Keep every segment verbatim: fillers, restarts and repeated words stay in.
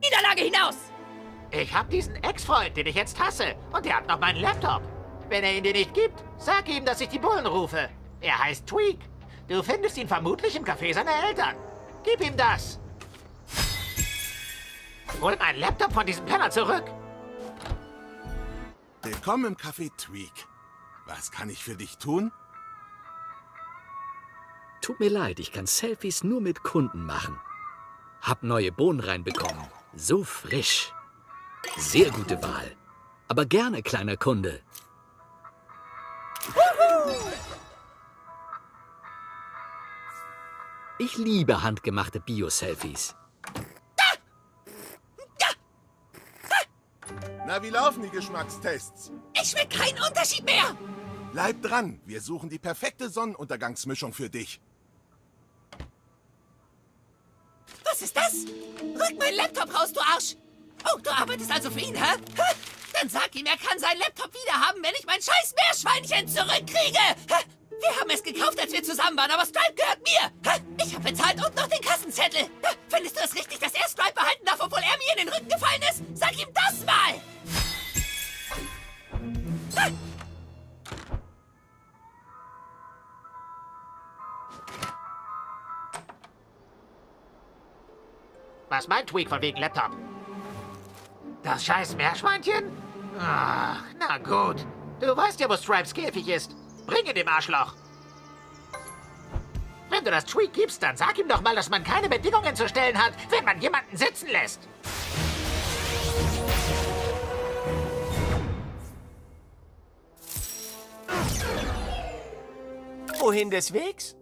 Niederlage hinaus! Ich hab diesen Ex-Freund, den ich jetzt hasse. Und der hat noch meinen Laptop. Wenn er ihn dir nicht gibt, sag ihm, dass ich die Bullen rufe. Er heißt Tweak. Du findest ihn vermutlich im Café seiner Eltern. Gib ihm das. Hol meinen Laptop von diesem Penner zurück. Willkommen im Café Tweak. Was kann ich für dich tun? Tut mir leid, ich kann Selfies nur mit Kunden machen. Hab neue Bohnen reinbekommen. So frisch. Sehr gute Wahl. Aber gerne, kleiner Kunde. Ich liebe handgemachte Bio-Selfies. Na, wie laufen die Geschmackstests? Ich schmecke keinen Unterschied mehr! Bleib dran, wir suchen die perfekte Sonnenuntergangsmischung für dich. Was ist das? Rück meinen Laptop raus, du Arsch! Oh, du arbeitest also für ihn, hä? Ha? Dann sag ihm, er kann seinen Laptop wiederhaben, wenn ich mein scheiß Meerschweinchen zurückkriege! Ha? Wir haben es gekauft, als wir zusammen waren, aber Stripe gehört mir! Ha? Ich habe bezahlt und noch den Kassenzettel! Ha? Findest du es richtig, dass er Stripe behalten darf, obwohl er mir in den Rücken gefallen ist? Sag ihm das mal! Ha? Was meint Tweak von wegen Laptop? Das scheiß Meerschweinchen? Ach, na gut. Du weißt ja, wo Stripes Käfig ist. Bring ihn dem Arschloch. Wenn du das Tweak gibst, dann sag ihm doch mal, dass man keine Bedingungen zu stellen hat, wenn man jemanden sitzen lässt. Wohin des Wegs?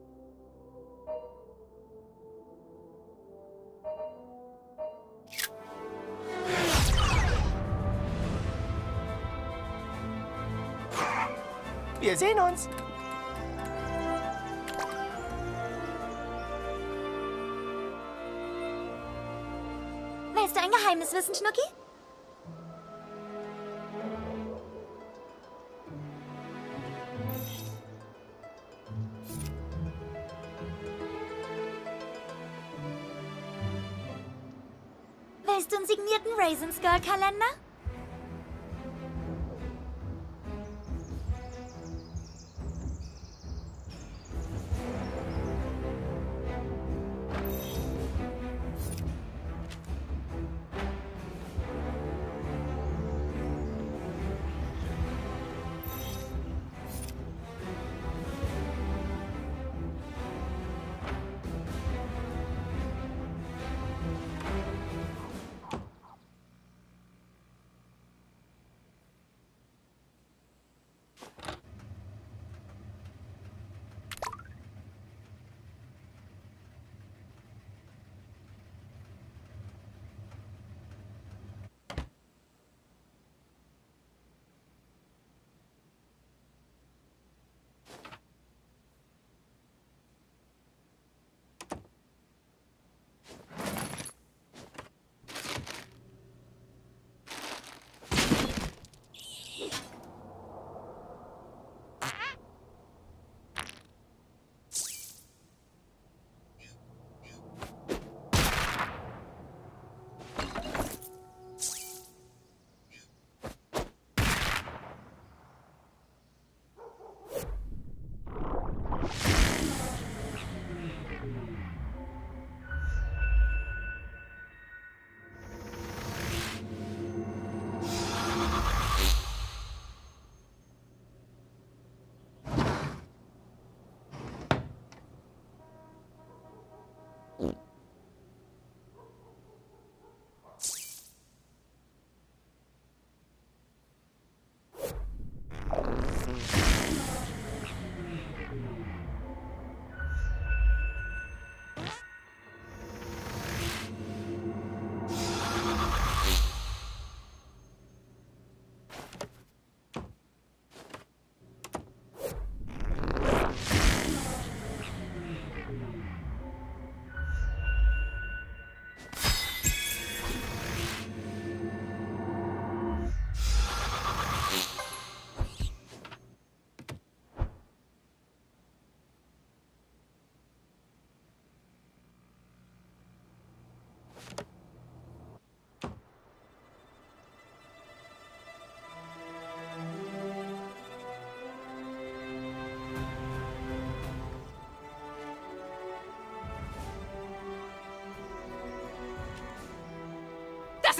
Wir sehen uns. Willst du ein Geheimnis wissen, Schnucki? Willst du einen signierten Raisins Girl Kalender?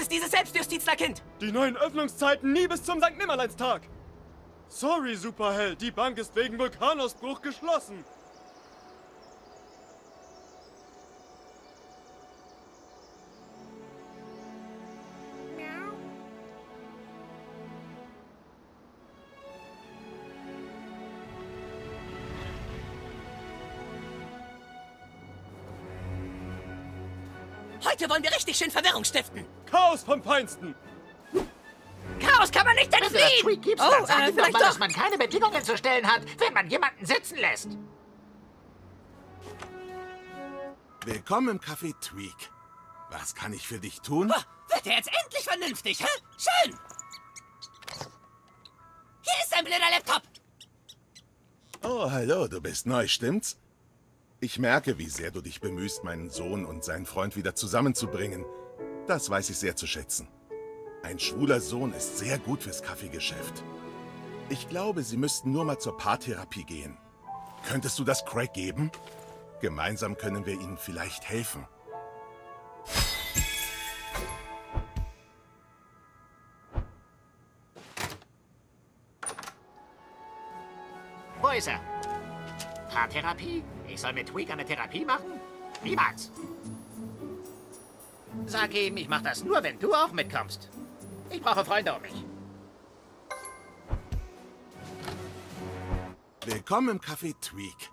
ist dieses Selbstjustizlerkind? Die neuen Öffnungszeiten nie bis zum Sankt-Nimmerleins-Tag. Sorry, Superheld, die Bank ist wegen Vulkanausbruch geschlossen. Heute wollen wir richtig schön Verwirrung stiften. Chaos vom Feinsten. Chaos kann man nicht entfliehen. Gibt's oh, äh, vielleicht mal, dass man keine Bedingungen zu stellen hat, wenn man jemanden sitzen lässt. Willkommen im Café Tweak. Was kann ich für dich tun? Oh, wird er jetzt endlich vernünftig, hä? Schön. Hier ist ein blöder Laptop. Oh, hallo, du bist neu, stimmt's? Ich merke, wie sehr du dich bemühst, meinen Sohn und seinen Freund wieder zusammenzubringen. Das weiß ich sehr zu schätzen. Ein schwuler Sohn ist sehr gut fürs Kaffeegeschäft. Ich glaube, sie müssten nur mal zur Paartherapie gehen. Könntest du das Craig geben? Gemeinsam können wir ihnen vielleicht helfen. Wo ist er? Paartherapie? Ich soll mit Tweak eine Therapie machen? Niemals! Sag ihm, ich mach das nur, wenn du auch mitkommst. Ich brauche Freunde um mich. Willkommen im Café Tweak.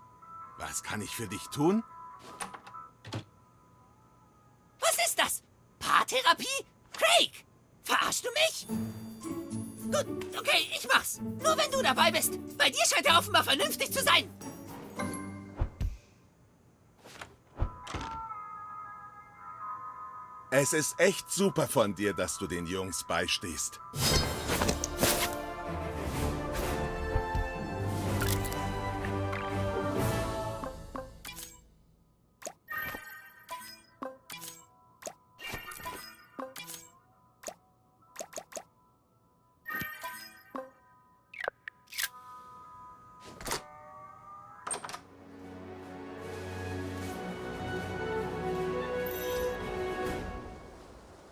Was kann ich für dich tun? Was ist das? Paartherapie? Craig! Verarschst du mich? Gut, okay, ich mach's. Nur wenn du dabei bist. Bei dir scheint er offenbar vernünftig zu sein. Es ist echt super von dir, dass du den Jungs beistehst.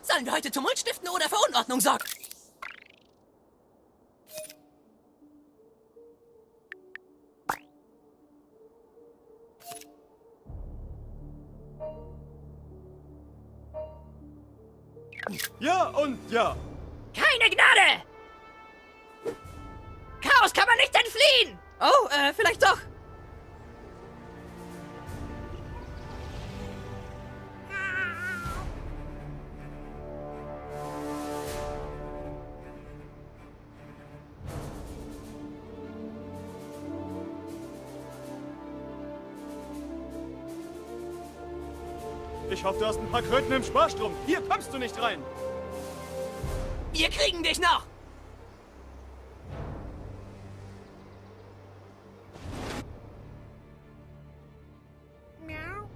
Sollen wir heute Tumult stiften oder für Unordnung sorgen? Ja und ja. Keine Gnade! Chaos kann man nicht entfliehen! Oh, äh, vielleicht doch. Ich hoffe, du hast ein paar Kröten im Sparstrom. Hier kommst du nicht rein. Wir kriegen dich noch. Miau.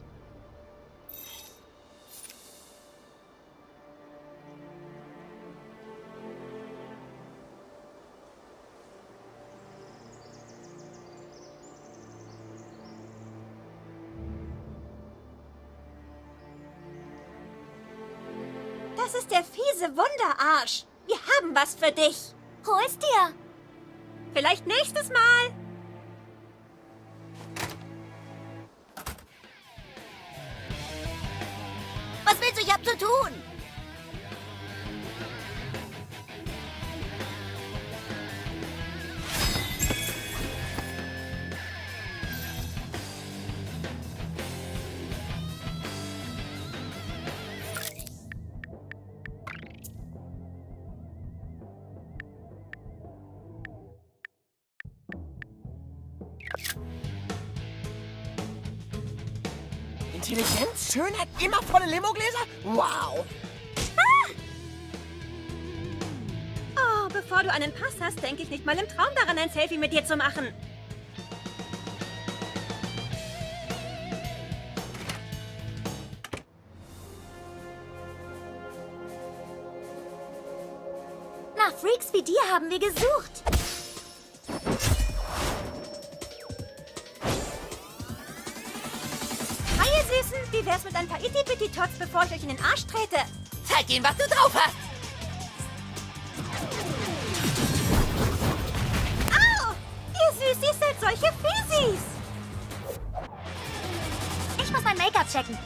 Das ist der fiese Wunderarsch. Wir haben was für dich. Hol's dir. Vielleicht nächstes Mal. Was willst du? Ich hab zu tun. Intelligenz, Schönheit, immer volle Limogläser? Wow! Ah! Oh, bevor du einen Pass hast, denke ich nicht mal im Traum daran, ein Selfie mit dir zu machen. Nach Freaks wie dir haben wir gesucht. Süßen Und wie wär's mit ein paar Itty-Bitty-Tots, bevor ich euch in den Arsch trete? Zeig ihm, was du drauf hast! Au! Ihr Süßis seid solche Fiesis! Ich muss mein Make-up checken.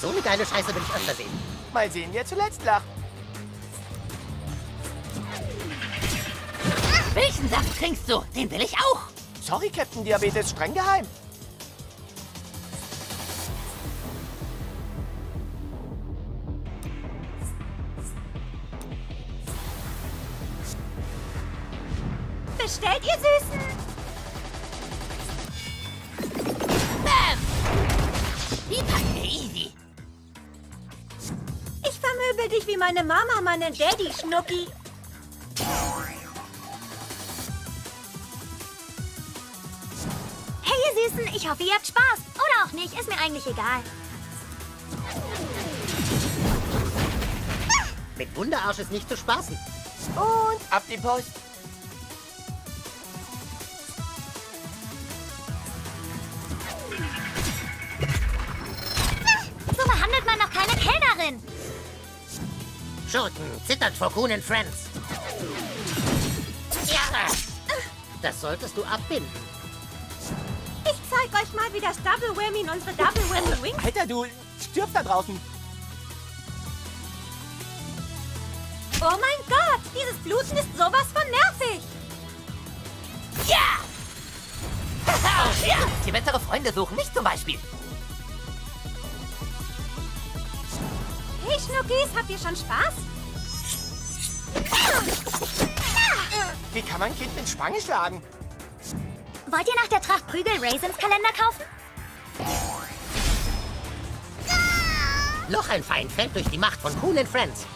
So eine geile Scheiße will ich öfter sehen. Mal sehen, wer zuletzt lacht. Welchen Saft trinkst du? Den will ich auch. Sorry, Captain Diabetes, streng geheim. Bestellt, ihr Süßen! Bam! Die packen wir easy. Ich vermöbel dich wie meine Mama, meine Daddy, Schnucki. Hey, ihr Süßen, ich hoffe, ihr habt Spaß. Oder auch nicht, ist mir eigentlich egal. Ah. Mit Wunderarsch ist nicht zu spaßen. Und ab die Post. Schurken zittert vor Coon and Friends. Ja, das solltest du abbinden. Ich zeig euch mal, wie das Double Whammy in unsere Double Whammy winkt. Alter, du stirbst da draußen. Oh mein Gott, dieses Bluten ist sowas von nervig. Ja! Ja! Die bessere Freunde suchen mich zum Beispiel. Hey Schnuckis, habt ihr schon Spaß? Wie kann man ein Kind mit Spange schlagen? Wollt ihr nach der Tracht Prügel Raisins Kalender kaufen? Ah! Noch ein Feind fällt durch die Macht von Coon and Friends.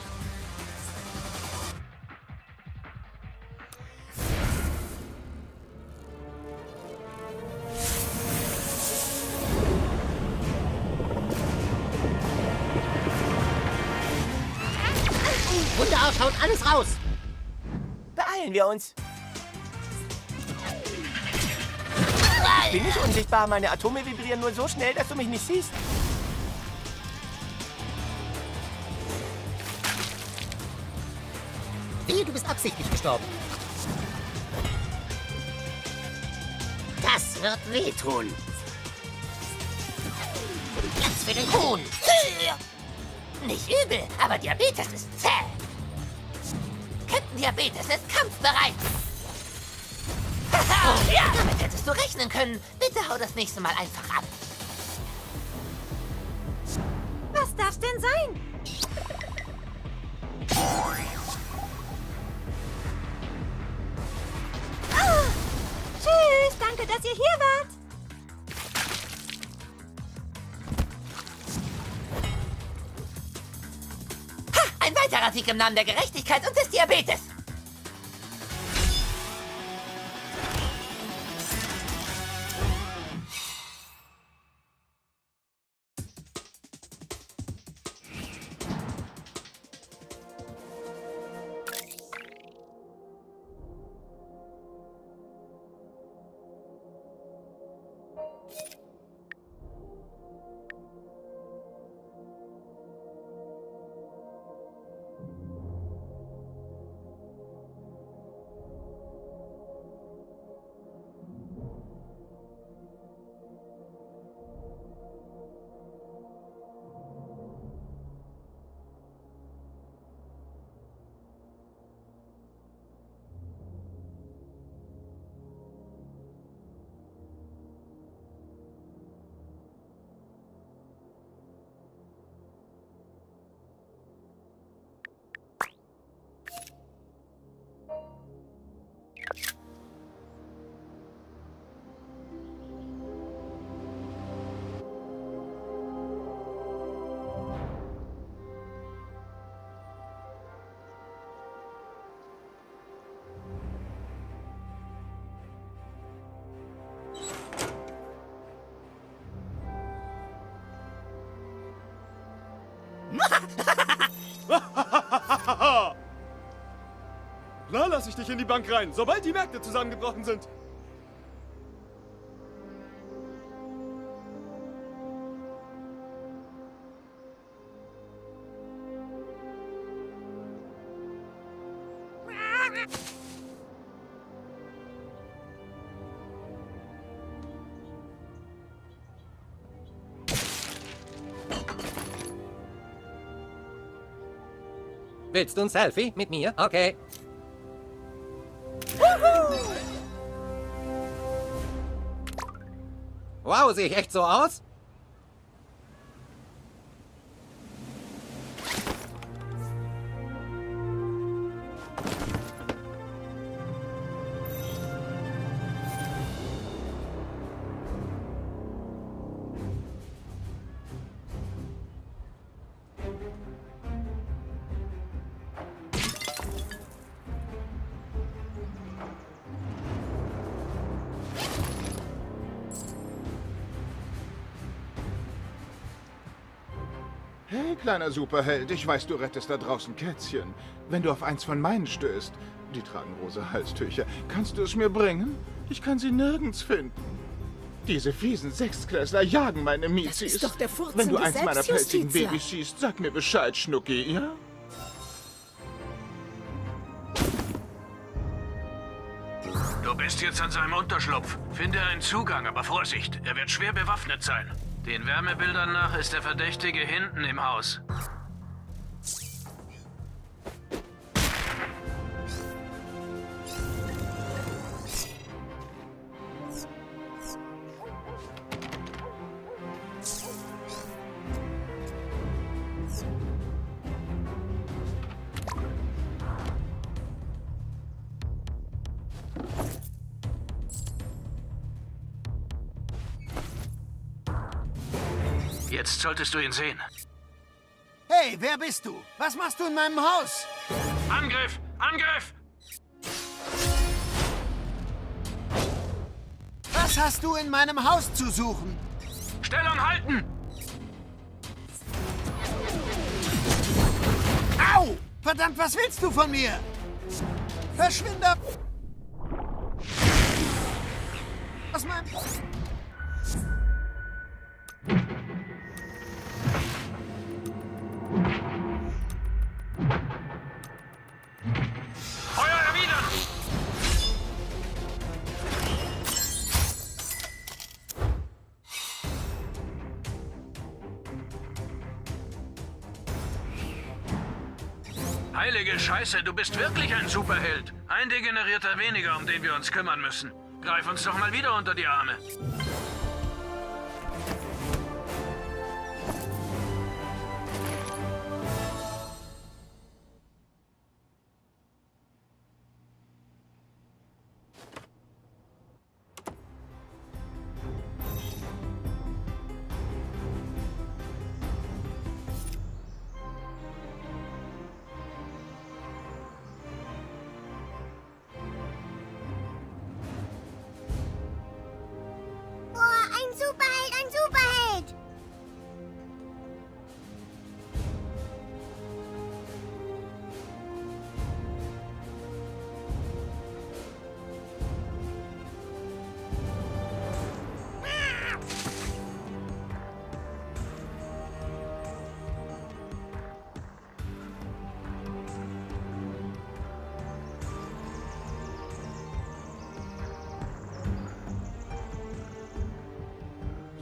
Wunderarsch haut alles raus. Beeilen wir uns. Ich bin nicht unsichtbar. Meine Atome vibrieren nur so schnell, dass du mich nicht siehst. Wie, du bist absichtlich gestorben. Das wird wehtun. Platz für den Kuhn. Nicht übel, aber Diabetes ist zäh. Captain Diabetes ist kampfbereit. Oh, ja, damit hättest du rechnen können. Bitte hau das nächste Mal einfach ab. Was darf's denn sein? Oh, tschüss, danke, dass ihr hier wart. Ein weiterer Sieg im Namen der Gerechtigkeit und des Diabetes. Na, lass ich dich in die Bank rein, sobald die Märkte zusammengebrochen sind. Willst du ein Selfie mit mir? Okay. Wow, sehe ich echt so aus? Kleiner Superheld, ich weiß, du rettest da draußen Kätzchen. Wenn du auf eins von meinen stößt, die tragen rosa Halstücher, kannst du es mir bringen? Ich kann sie nirgends finden. Diese fiesen Sechstklässler jagen meine Mizis. Das ist doch der Furzen, wenn du eins meiner pelzigen Babys schießt, sag mir Bescheid, Schnucki, ja? Du bist jetzt an seinem Unterschlupf. Finde einen Zugang, aber Vorsicht, er wird schwer bewaffnet sein. Den Wärmebildern nach ist der Verdächtige hinten im Haus. Jetzt solltest du ihn sehen. Hey, wer bist du? Was machst du in meinem Haus? Angriff! Angriff! Was hast du in meinem Haus zu suchen? Stellung halten! Au! Verdammt, was willst du von mir? Verschwinde aus meinem... Heilige Scheiße, du bist wirklich ein Superheld. Ein Degenerierter weniger, um den wir uns kümmern müssen. Greif uns doch mal wieder unter die Arme.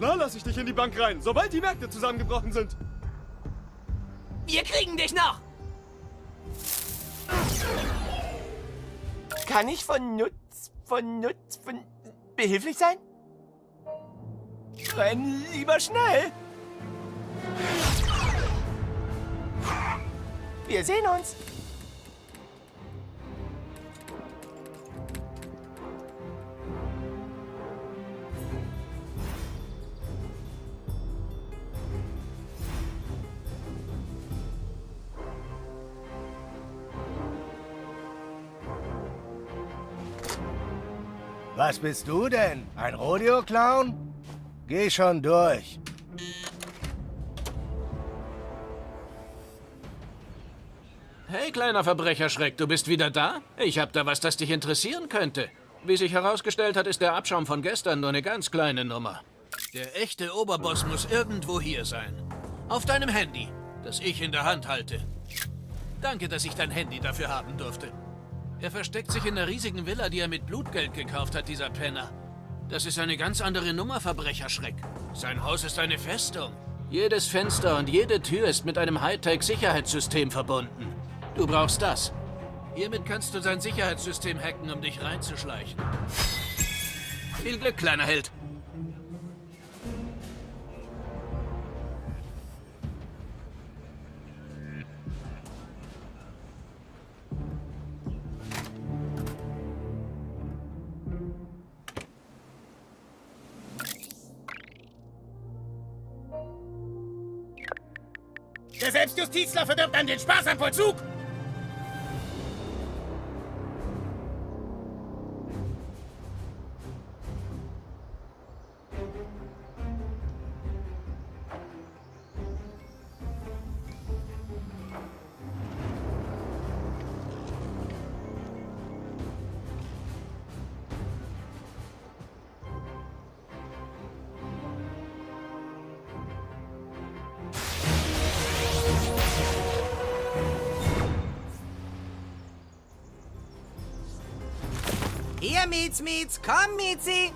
Na, lass ich dich in die Bank rein, sobald die Märkte zusammengebrochen sind. Wir kriegen dich noch! Kann ich von Nutz, von Nutz, von... behilflich sein? Renn lieber schnell! Wir sehen uns! Was bist du denn? Ein Rodeo-Clown? Geh schon durch. Hey, kleiner Verbrecherschreck, du bist wieder da? Ich hab da was, das dich interessieren könnte. Wie sich herausgestellt hat, ist der Abschaum von gestern nur eine ganz kleine Nummer. Der echte Oberboss muss irgendwo hier sein. Auf deinem Handy, das ich in der Hand halte. Danke, dass ich dein Handy dafür haben durfte. Er versteckt sich in der riesigen Villa, die er mit Blutgeld gekauft hat, dieser Penner. Das ist eine ganz andere Nummer, Verbrecherschreck. Sein Haus ist eine Festung. Jedes Fenster und jede Tür ist mit einem Hightech-Sicherheitssystem verbunden. Du brauchst das. Hiermit kannst du sein Sicherheitssystem hacken, um dich reinzuschleichen. Viel Glück, kleiner Held. Der Selbstjustizler verdirbt an den Spaß am Vollzug! Hier, Mietz, Mietz, komm, Mietzi!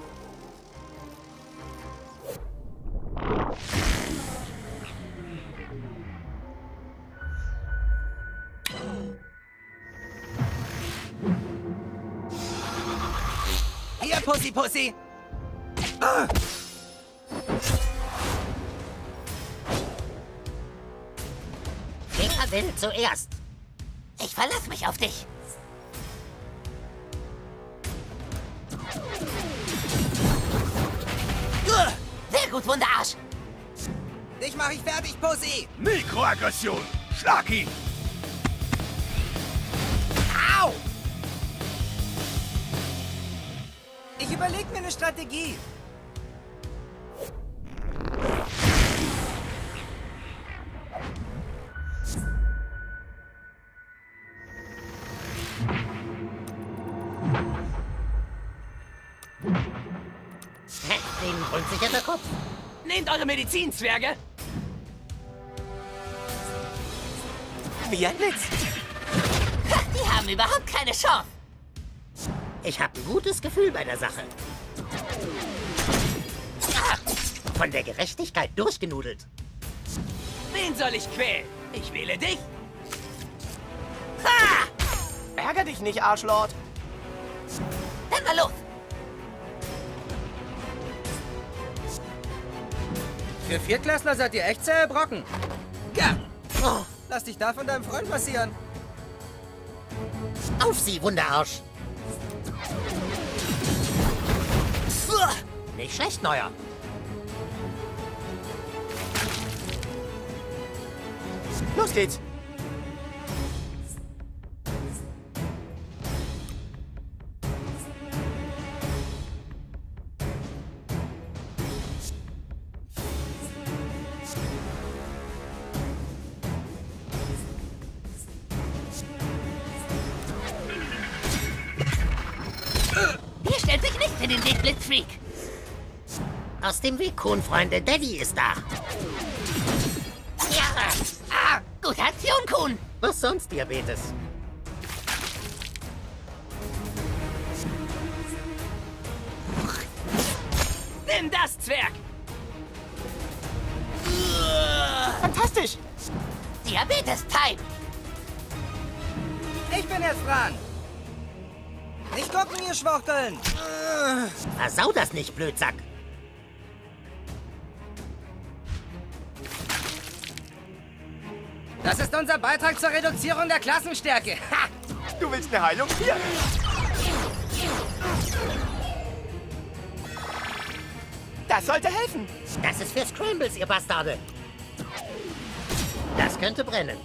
Hier, Pussy, Pussy! Ah. Wer will zuerst? Ich verlass mich auf dich! Sehr gut, Wunderarsch! Dich mache ich fertig, Pussy! Mikroaggression! Schlag ihn! Au! Ich überlege mir eine Strategie. Nehmt eure Medizin, Zwerge! Wie ein Blitz! Ha, die haben überhaupt keine Chance! Ich habe ein gutes Gefühl bei der Sache. Ah, von der Gerechtigkeit durchgenudelt. Wen soll ich quälen? Ich wähle dich! Ha! Ärger dich nicht, Arschlord! Dann mal los! Für Viertklässler seid ihr echt sehr brocken. Ja. Oh. Lass dich da von deinem Freund passieren. Auf sie, Wunderarsch. Pff. Nicht schlecht, Neuer. Los geht's. Den Weg, Blitzfreak! Aus dem Weg, Coon, Freunde, Daddy ist da! Ja! Ah! Gute Aktion, Coon! Was sonst, Diabetes? Nimm das, Zwerg! Fantastisch! Diabetes-Type! Ich bin jetzt dran! Nicht gucken, ihr Schwuchteln! Versau das nicht, Blödsack! Das ist unser Beitrag zur Reduzierung der Klassenstärke! Ha! Du willst eine Heilung? Hier! Das sollte helfen! Das ist für Scrambles, ihr Bastarde! Das könnte brennen!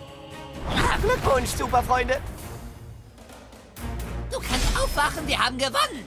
Glückwunsch, Superfreunde! Du kannst aufwachen, wir haben gewonnen!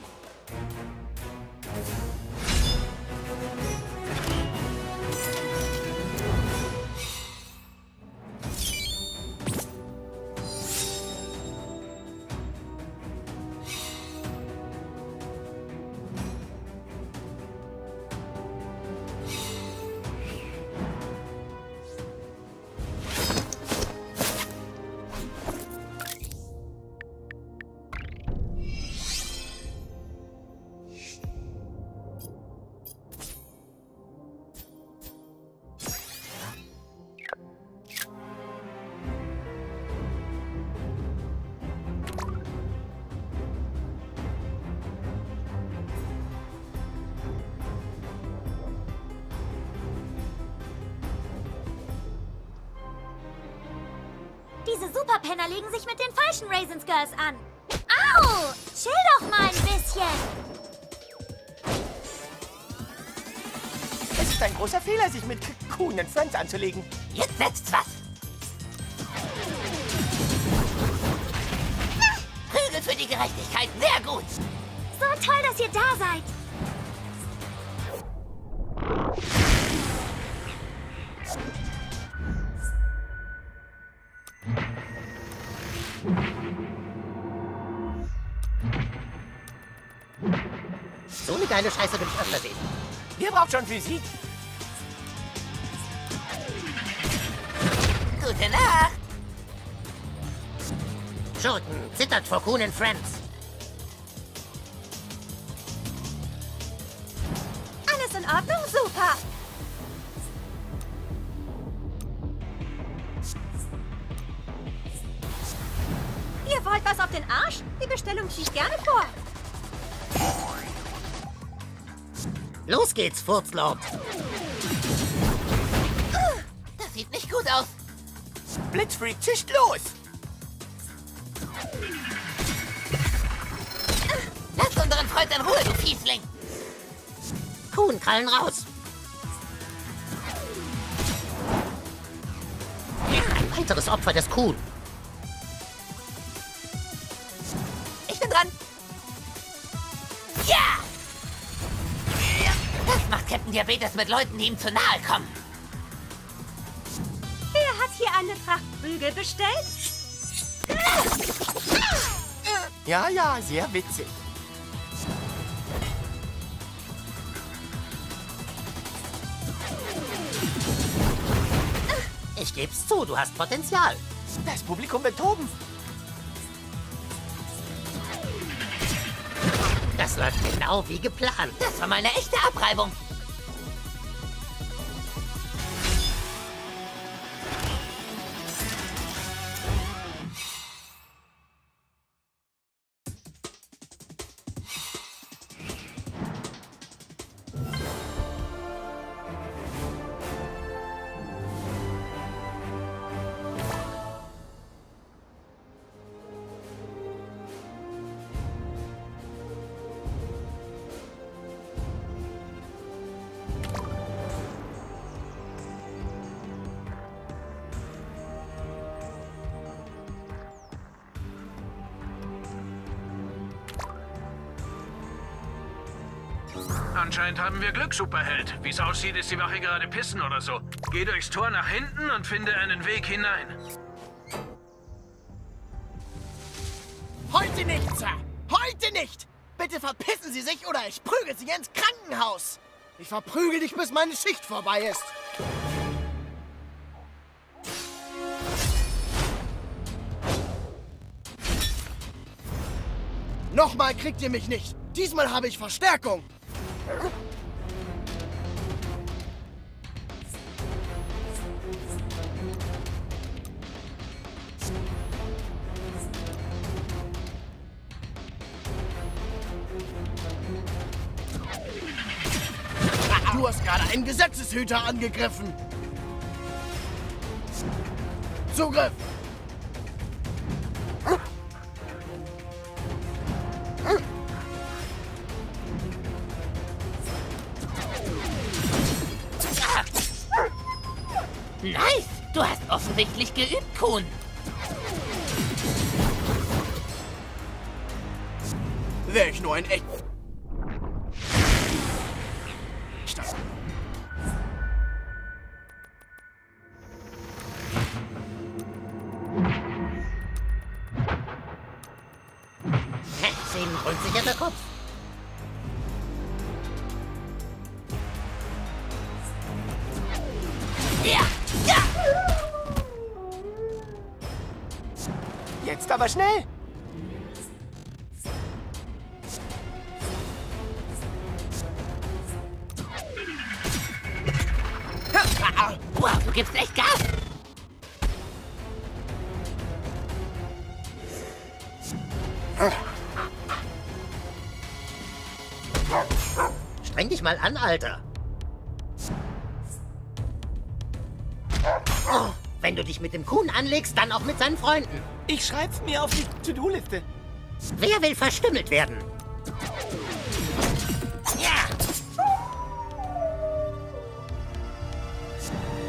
Diese Superpenner legen sich mit den falschen Raisins Girls an. Au! Chill doch mal ein bisschen. Es ist ein großer Fehler, sich mit Coon and Friends anzulegen. Jetzt setzt was. Prügel für die Gerechtigkeit, sehr gut. So toll, dass ihr da seid. So eine geile Scheiße will ich öfter sehen. Ihr braucht schon Physik. Gute Nacht. Schurken, zittert vor Coon and Friends. Alles in Ordnung? Super. Ihr wollt was auf den Arsch? Die Bestellung schießt gerne vor. Los geht's, Furzlord. Das sieht nicht gut aus. Blitzfreak zischt los. Lasst unseren Freund in Ruhe, du Fiesling. Kuhnkrallen raus. Ein weiteres Opfer des Kuhn. Ich bin dran. Ja! Das macht Captain Diabetes mit Leuten, die ihm zu nahe kommen. Wer hat hier eine Tracht Prügel bestellt? Ja, ja, sehr witzig. Ich geb's zu, du hast Potenzial. Das Publikum wird toben. Das läuft genau wie geplant. Das war meine echte Abreibung. Anscheinend haben wir Glück, Superheld. Wie es aussieht, ist die Wache gerade pissen oder so. Geh durchs Tor nach hinten und finde einen Weg hinein. Heute nicht, Sir. Heute nicht! Bitte verpissen Sie sich oder ich prügel Sie ins Krankenhaus. Ich verprügel dich, bis meine Schicht vorbei ist. Nochmal kriegt ihr mich nicht. Diesmal habe ich Verstärkung. Du hast gerade einen Gesetzeshüter angegriffen. Zugriff! Nice! Du hast offensichtlich geübt, Coon. Wäre ich nur ein Eck. Sehen rollt sich ja der Kopf. Ja! Ja! Jetzt aber schnell! Wow, du gibst echt Gas! Streng dich mal an, Alter! Wenn du dich mit dem Coon anlegst, dann auch mit seinen Freunden. Ich schreib's mir auf die To-Do-Liste. Wer will verstümmelt werden? Ja!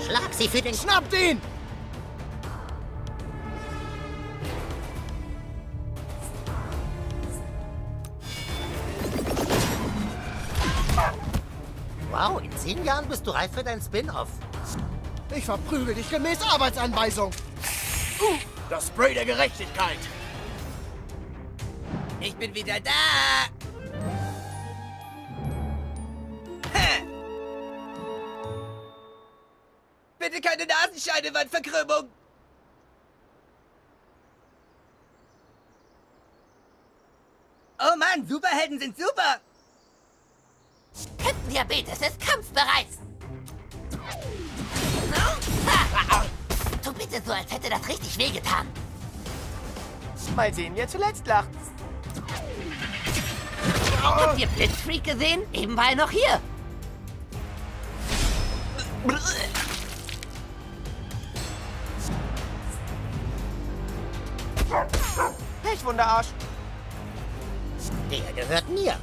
Schlag sie für den... Schnapp den! Wow, in zehn Jahren bist du reif für dein Spin-Off. Ich verprügel dich gemäß Arbeitsanweisung. Uh, das Spray der Gerechtigkeit. Ich bin wieder da. Hä. Bitte keine Nasenscheidewandverkrümmung. Oh Mann, Superhelden sind super. Diabetes ist kampfbereit. Tu bitte so, als hätte das richtig wehgetan. Mal sehen, wer zuletzt lacht. Habt ihr Blitzfreak gesehen? Eben war er noch hier. Pech, Wunderarsch. Der gehört mir.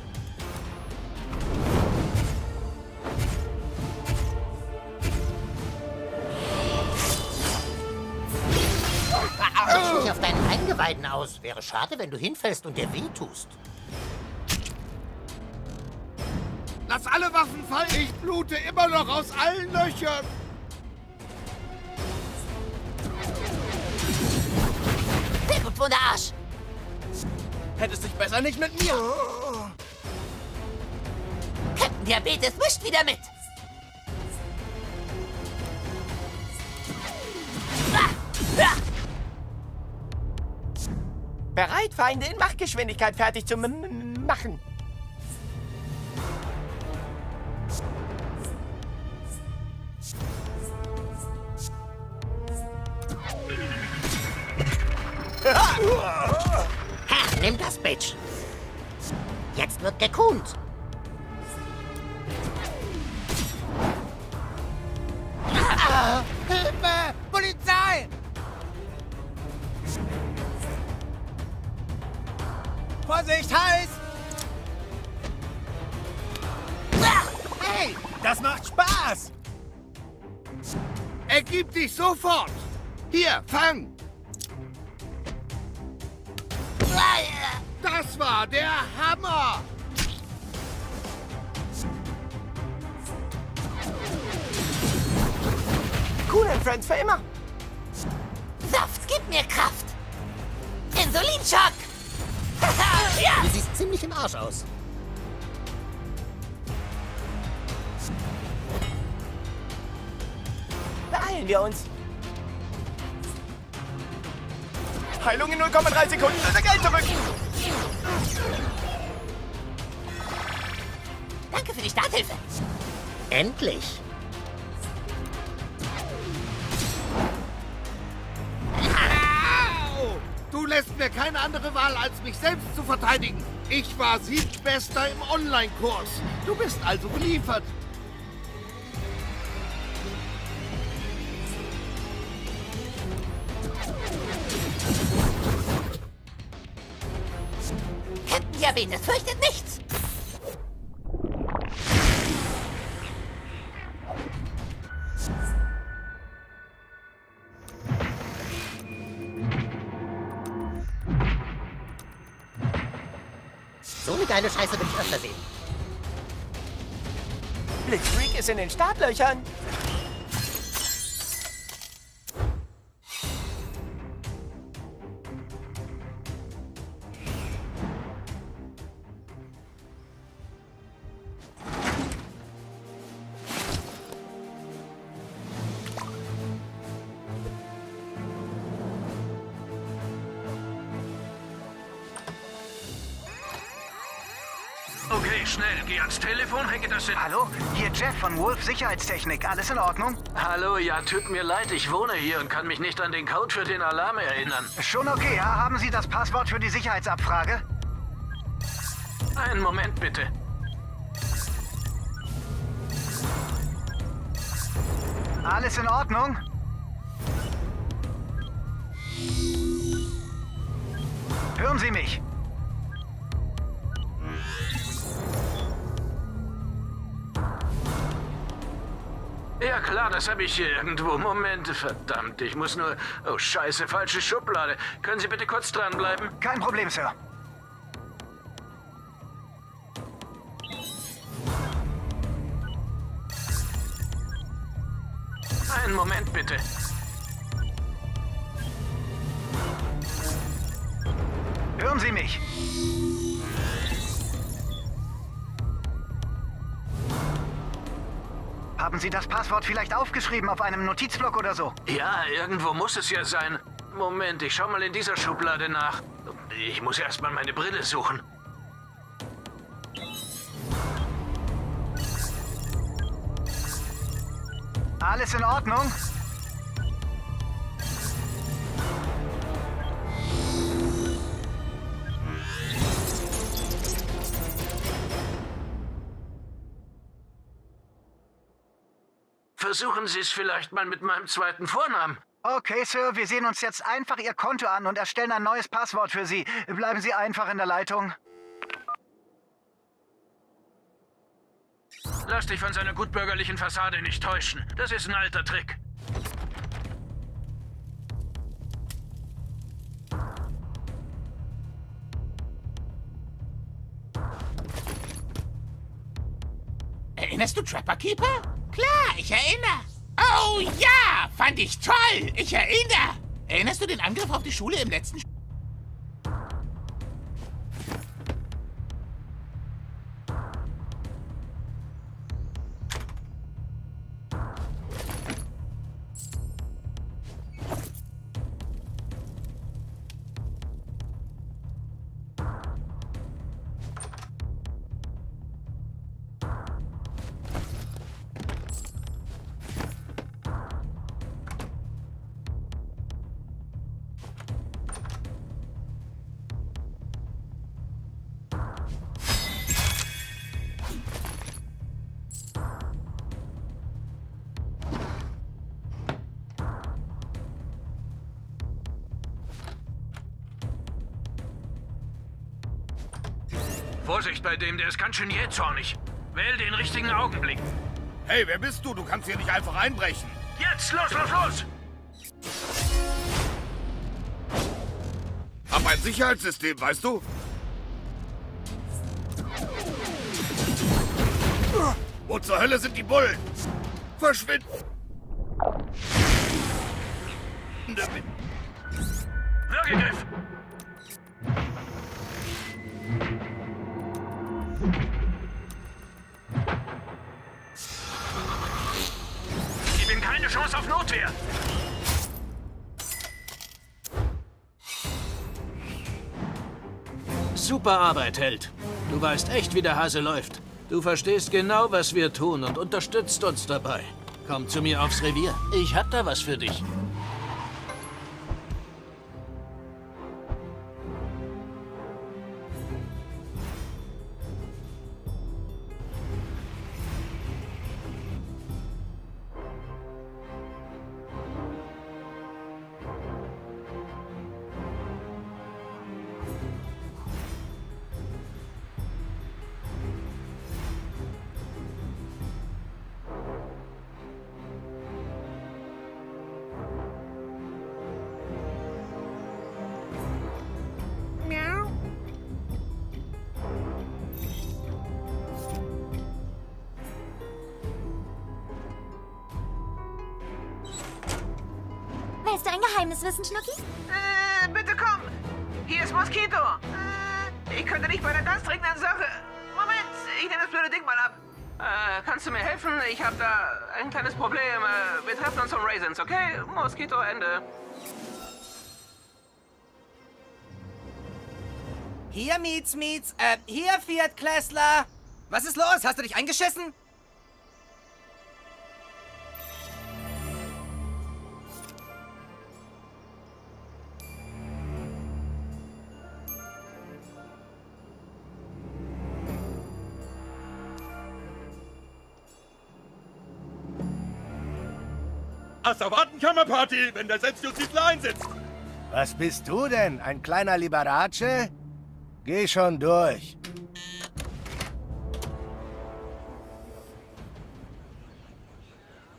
Riech nicht auf deinen Eingeweiden aus. Wäre schade, wenn du hinfällst und dir wehtust. Lass alle Waffen fallen. Ich blute immer noch aus allen Löchern. Sehr gut, Wunderarsch. Hättest dich besser nicht mit mir. Oh. Captain Diabetes mischt wieder mit. Bereit, Feinde in Machtgeschwindigkeit fertig zu machen. Ha, nimm das, Bitch. Jetzt wird gekunt. Ah, Hilfe! Polizei! Vorsicht, heiß! Hey, das macht Spaß! Ergib dich sofort! Hier, fang! Das war der Hammer! Coon and Friends für immer! Saft, gib mir Kraft! Insulinschock! Ja. Du siehst ziemlich im Arsch aus. Beeilen wir uns. Heilung in null Komma drei Sekunden. Das Geld zurück. Danke für die Starthilfe. Endlich. Du lässt mir keine andere Wahl, als mich selbst zu verteidigen. Ich war Siebtbester im Online-Kurs. Du bist also geliefert. Captain Diabetes fürchtet nichts. Deine Scheiße will ich öfter sehen. Blitzfreak ist in den Startlöchern. Hallo, hier Jeff von Wolf Sicherheitstechnik. Alles in Ordnung? Hallo, ja, tut mir leid, ich wohne hier und kann mich nicht an den Code für den Alarm erinnern. Schon okay, ja? Haben Sie das Passwort für die Sicherheitsabfrage? Einen Moment bitte. Alles in Ordnung? Hören Sie mich! Ja klar, das habe ich hier irgendwo. Moment, verdammt, ich muss nur... Oh scheiße, falsche Schublade. Können Sie bitte kurz dranbleiben? Kein Problem, Sir. Einen Moment bitte. Hören Sie mich! Haben Sie das Passwort vielleicht aufgeschrieben auf einem Notizblock oder so? Ja, irgendwo muss es ja sein. Moment, ich schau mal in dieser Schublade nach. Ich muss erst mal meine Brille suchen. Alles in Ordnung? Versuchen Sie es vielleicht mal mit meinem zweiten Vornamen. Okay, Sir, wir sehen uns jetzt einfach Ihr Konto an und erstellen ein neues Passwort für Sie. Bleiben Sie einfach in der Leitung. Lass dich von seiner gutbürgerlichen Fassade nicht täuschen. Das ist ein alter Trick. Erinnerst du Trapperkeeper? Klar, ich erinnere. Oh ja, fand ich toll. Ich erinnere. Erinnerst du den Angriff auf die Schule im letzten... Sch Vorsicht bei dem, der ist ganz schön jähzornig. Wähl den richtigen Augenblick. Hey, wer bist du? Du kannst hier nicht einfach einbrechen. Jetzt, los, los, los! Hab ein Sicherheitssystem, weißt du? Wo zur Hölle sind die Bullen? Verschwinden! Würgegriff! Chance auf Notwehr! Super Arbeit, Held. Du weißt echt, wie der Hase läuft. Du verstehst genau, was wir tun und unterstützt uns dabei. Komm zu mir aufs Revier. Ich hab da was für dich. Willst du ein Geheimnis wissen, Schnucki? Äh, bitte komm. Hier ist Moskito. Äh, ich könnte nicht bei der ganz dringenden Sache... Moment, ich nehme das blöde Ding mal ab. Äh, kannst du mir helfen? Ich habe da ein kleines Problem. Äh, wir treffen uns um Raisins, okay? Moskito, Ende. Hier, Mietz, Mietz. Äh, hier, Viertklässler. Was ist los? Hast du dich eingeschissen? Auf Wartenkammerparty, wenn der Selbstjustiz einsetzt. Was bist du denn, ein kleiner Liberace? Geh schon durch.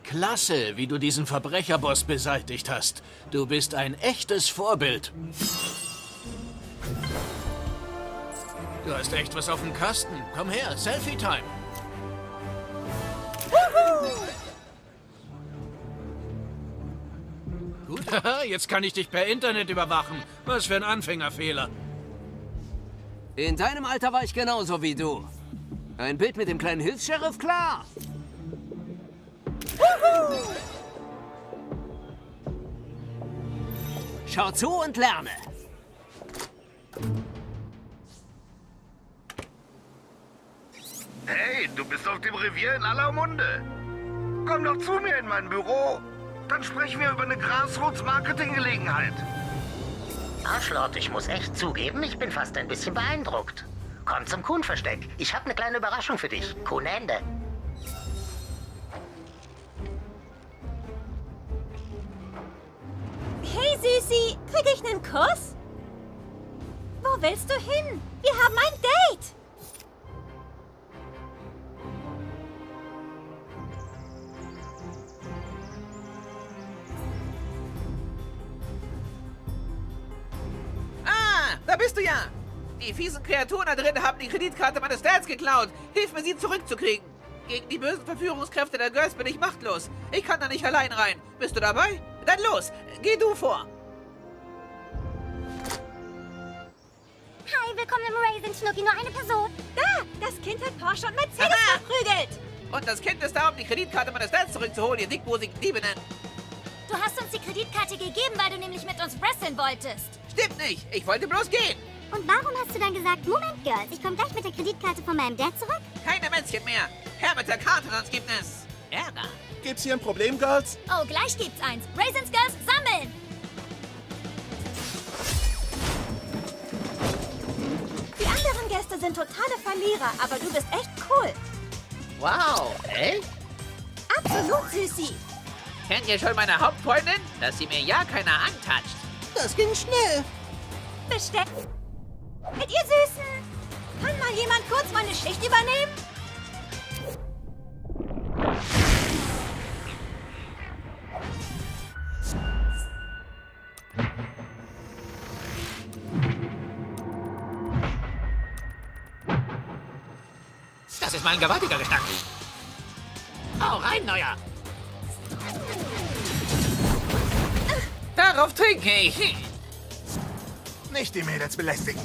Klasse, wie du diesen Verbrecherboss beseitigt hast. Du bist ein echtes Vorbild. Du hast echt was auf dem Kasten. Komm her, Selfie-Time. Gut, haha, jetzt kann ich dich per Internet überwachen. Was für ein Anfängerfehler. In deinem Alter war ich genauso wie du. Ein Bild mit dem kleinen Hilfs-Sheriff, klar. Schau zu und lerne. Hey, du bist auf dem Revier in aller Munde. Komm doch zu mir in mein Büro. Dann sprechen wir über eine Grassroots-Marketing-Gelegenheit. Arschlord, ich muss echt zugeben, ich bin fast ein bisschen beeindruckt. Komm zum Kuhn-Versteck. Ich habe eine kleine Überraschung für dich. Kuhnende. Hey, Süßi, krieg ich einen Kuss? Wo willst du hin? Wir haben ein Date! Ah, da bist du ja! Die fiesen Kreaturen da drin haben die Kreditkarte meines Dads geklaut. Hilf mir, sie zurückzukriegen. Gegen die bösen Verführungskräfte der Girls bin ich machtlos. Ich kann da nicht allein rein. Bist du dabei? Dann los, geh du vor. Hi, willkommen im Raisin-Schnucki, nur eine Person. Da, das Kind hat Porsche und Mercedes Aha. verprügelt. Und das Kind ist da, um die Kreditkarte meines Dads zurückzuholen, ihr dickbusigen Diebenen. Du hast uns die Kreditkarte gegeben, weil du nämlich mit uns wresteln wolltest. Stimmt nicht, ich wollte bloß gehen. Und warum hast du dann gesagt, Moment, Girls, ich komme gleich mit der Kreditkarte von meinem Dad zurück? Keine Männchen mehr. Her mit der Karte, sonst gibt es Ärger. Gibt's hier ein Problem, Girls? Oh, gleich gibt's eins. Raisins Girls, sammeln! Die anderen Gäste sind totale Verlierer, aber du bist echt cool. Wow, echt? Absolut, Süßi. Kennt ihr schon meine Hauptfreundin? Dass sie mir ja keiner antatscht. Das ging schnell. Bestecken. Mit ihr Süßen. Kann mal jemand kurz meine Schicht übernehmen? Das ist mal ein gewaltiger Gestank. Hau rein, Neuer. Darauf trinke ich. Nicht die Mädels belästigen.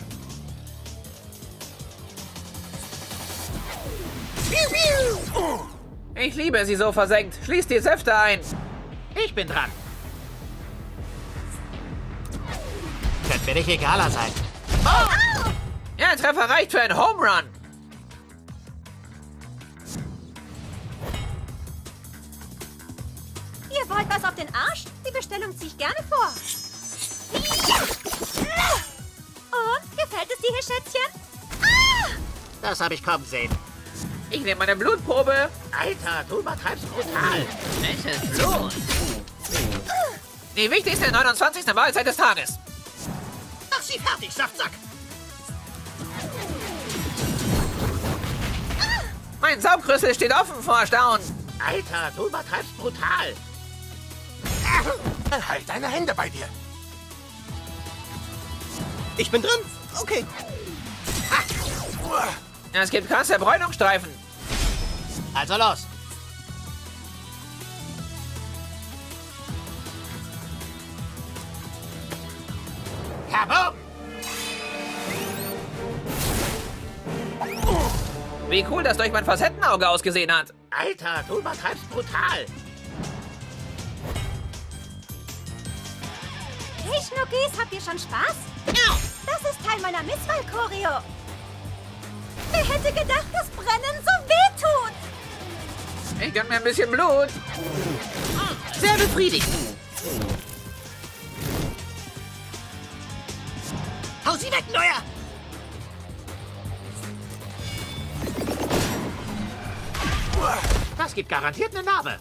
Ich liebe sie so versenkt. Schließ die Säfte ein. Ich bin dran. Könnte mir nicht egaler sein. Oh! Ja, ein Treffer reicht für einen Home Run. Ihr wollt was auf den Arsch? Die Bestellung ziehe ich gerne vor. Und, gefällt es dir, Schätzchen? Ah! Das habe ich kommen sehen. Ich nehme meine Blutprobe. Alter, du übertreibst brutal. Es ist los. Die wichtigste neunundzwanzigste Mahlzeit des Tages. Mach sie fertig, Saftsack. Ah! Mein Saugkrüssel steht offen vor Erstaunen. Alter, du übertreibst brutal. Halt deine Hände bei dir. Ich bin drin? Okay. Es gibt krasse Bräunungsstreifen. Also los. Kaboom! Wie cool, dass durch mein Facettenauge ausgesehen hat. Alter, du übertreibst brutal. Hey, Schnuckis, habt ihr schon Spaß? Ja. Das ist Teil meiner Missfall-Choreo. Wer hätte gedacht, dass Brennen so wehtut? Ich gönn mir ein bisschen Blut. Sehr befriedigt. Hau sie weg, Neuer! Das gibt garantiert eine Narbe.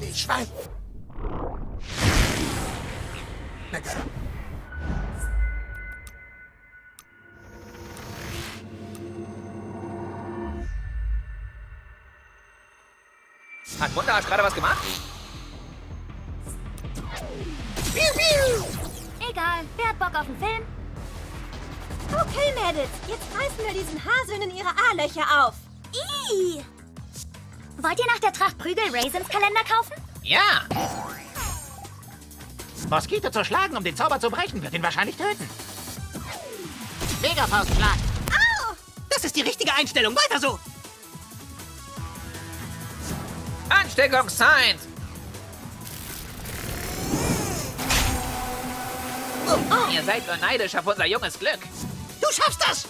Ich Schwein. Next. Hat Wunderarsch gerade was gemacht? Egal, wer hat Bock auf den Film? Okay, Mädels, jetzt greifen wir diesen Haseln in ihre A-Löcher auf. Ii. Wollt ihr nach der Tracht Prügel Raisins Kalender kaufen? Ja! Moskito zu schlagen, um den Zauber zu brechen, wird ihn wahrscheinlich töten. Mega-Faustschlag! Au! Das ist die richtige Einstellung, weiter so! Ansteckung Science! Oh, oh. Ihr seid nur neidisch auf unser junges Glück. Du schaffst das!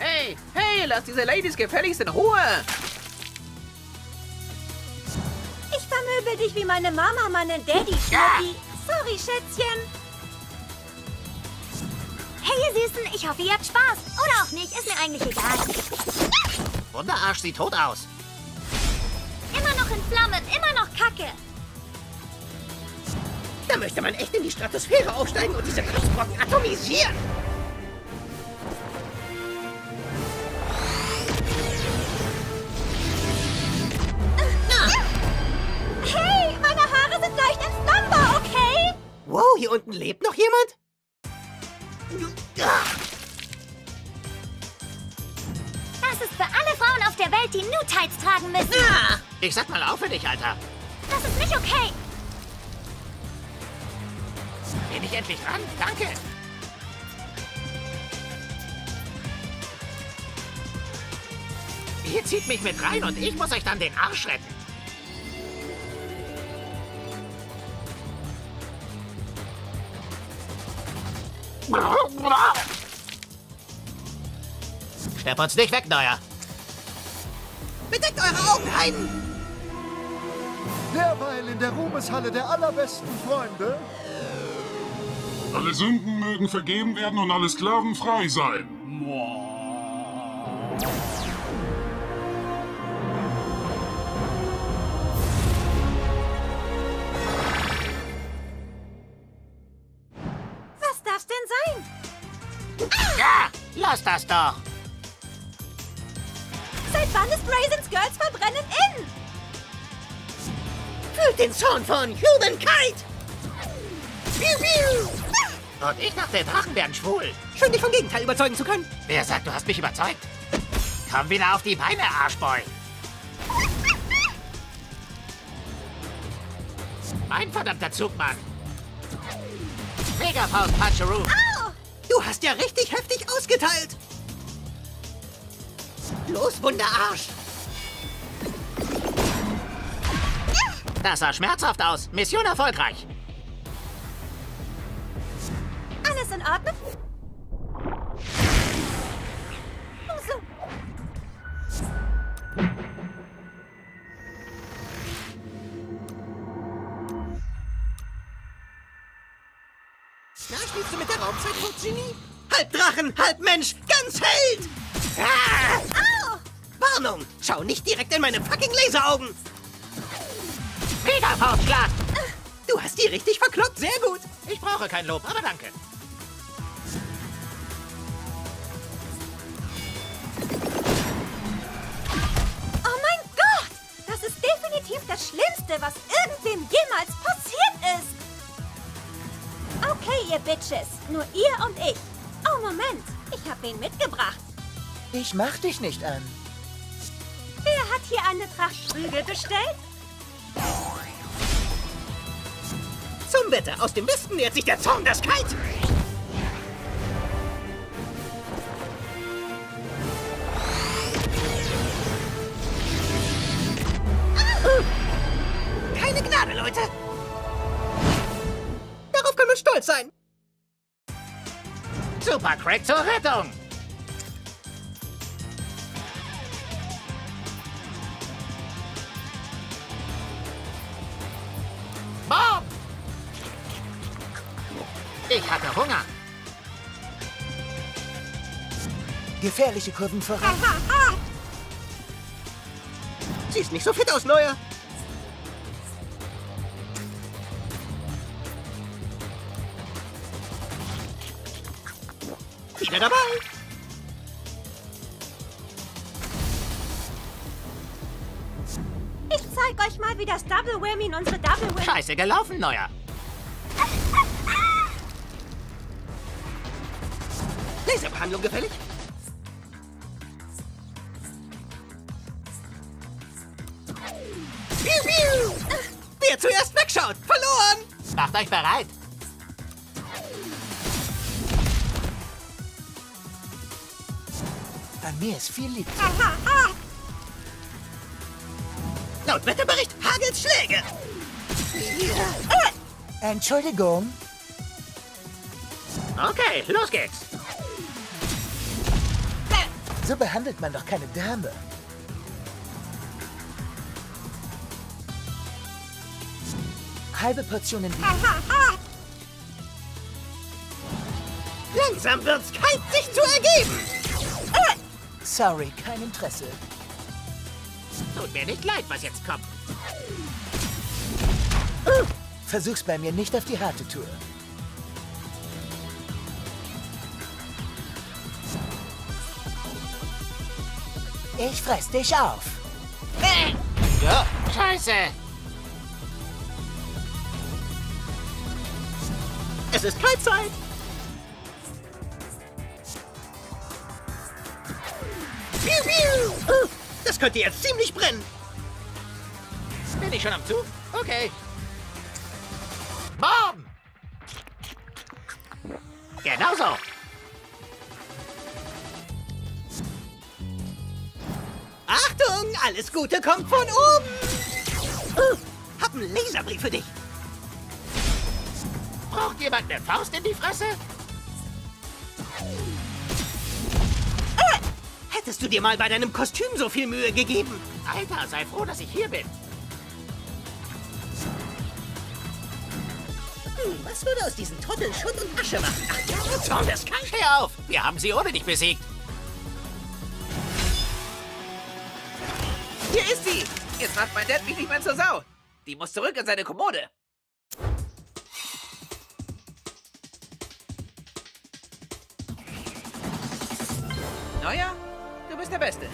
Hey, hey, lass diese Ladies gefälligst in Ruhe! Ich vermöbel dich wie meine Mama, meine Daddy, Schnucki. Sorry, Schätzchen. Hey, ihr Süßen, ich hoffe, ihr habt Spaß. Oder auch nicht, ist mir eigentlich egal. Wunderarsch sieht tot aus. Immer noch entflammt, immer noch Kacke. Da möchte man echt in die Stratosphäre aufsteigen und diese Kraftbrocken atomisieren. Hey, meine Haare sind leicht entflammbar, okay? Wow, hier unten lebt noch jemand? Das ist für alle Frauen auf der Welt, die Nu-Tights tragen müssen. Ja, ich sag mal auf für dich, Alter. Das ist nicht okay. Bin ich endlich dran? Danke. Ihr zieht mich mit rein und ich muss euch dann den Arsch retten. Stepp uns nicht weg, Neuer. Bedeckt eure Augenheiden! Derweil in der Ruhmeshalle der allerbesten Freunde. Alle Sünden mögen vergeben werden und alle Sklaven frei sein. Was darf's denn sein? Ah! Ja, lass das doch! Seit wann ist Raisins Girls verbrennen in? Fühlt den Zorn von Human-Kite! Und ich dachte, Drachen werden schwul. Schön, dich vom Gegenteil überzeugen zu können. Wer sagt, du hast mich überzeugt? Komm wieder auf die Beine, Arschboy. Mein verdammter Zugmann. Mega-Faust-Patscheru. Au! Du hast ja richtig heftig ausgeteilt. Los, Wunderarsch! Das sah schmerzhaft aus. Mission erfolgreich. Alles in Ordnung? Na, spielst du mit der Raumzeit, Genie? Halb Drachen, halb Mensch, ganz Held! Ah! Oh! Warnung! Schau nicht direkt in meine fucking Laseraugen! Mega Faustschlag! Du hast die richtig verkloppt, sehr gut! Ich brauche kein Lob, aber danke! Oh mein Gott! Das ist definitiv das Schlimmste, was irgendwem jemals passiert ist! Okay, ihr Bitches, nur ihr und ich. Oh, Moment, ich hab wen mitgebracht. Ich mach dich nicht an. Wer hat hier eine Tracht Prügel bestellt? Zum Wetter, aus dem Westen nähert sich der Zorn des Kite. Ah. Keine Gnade, Leute. Darauf können wir stolz sein. Super Craig zur Rettung. Bob! Ich hatte Hunger. Gefährliche Kurven voran. Aha, ah. Siehst nicht so fit aus, Neuer. nicht mehr dabei. Ich zeig euch mal, wie das Double Whammy in unsere Double Whammy... Scheiße, gelaufen, Neuer. Laserbehandlung gefällig? Piu, piu. Wer zuerst wegschaut, verloren! Macht euch bereit! Bei mir ist viel lieb. Aha, aha. Laut Wetterbericht Hagels Schläge! Ja. Entschuldigung. Okay, los geht's. So behandelt man doch keine Dame. Halbe Portionen. Langsam wird's kalt, sich zu ergeben. Sorry, kein Interesse. Tut mir nicht leid, was jetzt kommt. Versuch's bei mir nicht auf die harte Tour. Ich fress dich auf. Äh. Ja. Scheiße. Es ist Kaltzeit. Piu, piu. Uh, das könnte jetzt ziemlich brennen. Bin ich schon am Zug? Okay. Mom! Genau so. Achtung, alles Gute kommt von oben. Uh, hab einen Laserbrief für dich. Braucht jemand eine Faust in die Fresse? Ah, hättest du dir mal bei deinem Kostüm so viel Mühe gegeben? Alter, sei froh, dass ich hier bin. Hm, was würde aus diesen Trotteln Schutt und Asche machen? Ach, Zorn des Kampf! Hör auf! Wir haben sie ohne dich besiegt. Hier ist sie! Jetzt macht mein Dad mich nicht mehr zur Sau. Die muss zurück in seine Kommode. Neuer, du bist der Beste.